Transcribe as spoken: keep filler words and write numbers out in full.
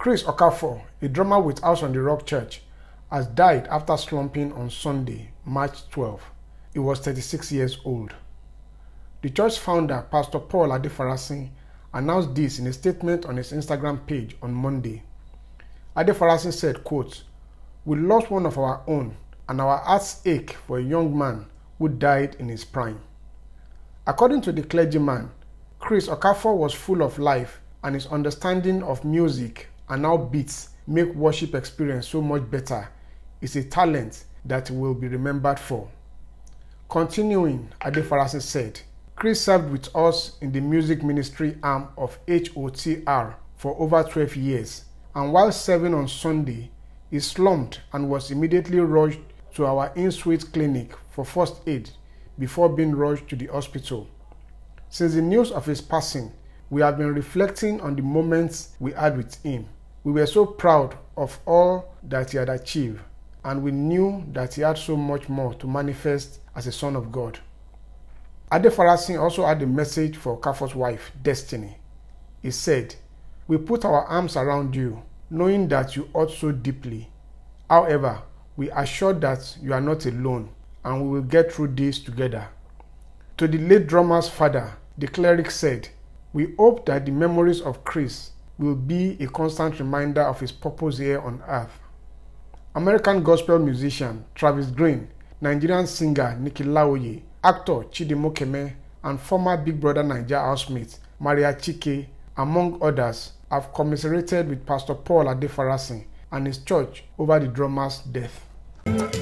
Chris Okafor, a drummer with House on the Rock Church, has died after slumping on Sunday, March twelfth. He was thirty-six years old. The church founder, Pastor Paul Adefarasin, announced this in a statement on his Instagram page on Monday. Adefarasin said, quote, "We lost one of our own, and our hearts ache for a young man who died in his prime." According to the clergyman, Chris Okafor was full of life, and his understanding of music and how beats make worship experience so much better is a talent that he will be remembered for. Continuing, Adefarasin said, "Chris served with us in the music ministry arm of H O T R for over twelve years, and while serving on Sunday, he slumped and was immediately rushed to our in-suite clinic for first aid before being rushed to the hospital. Since the news of his passing, we have been reflecting on the moments we had with him. We were so proud of all that he had achieved, and we knew that he had so much more to manifest as a son of God." Adefarasin also had a message for Okafor's wife, Destiny. He said, "We put our arms around you, knowing that you hurt so deeply. However, we are sure that you are not alone, and we will get through this together." To the late drummer's father, the cleric said, "We hope that the memories of Chris will be a constant reminder of his purpose here on earth." American gospel musician Travis Greene, Nigerian singer Niki Laoye, actor Chidi Mokeme, and former Big Brother Naija housemate Maria Chike, among others, have commiserated with Pastor Paul Adefarasin and his church over the drummer's death.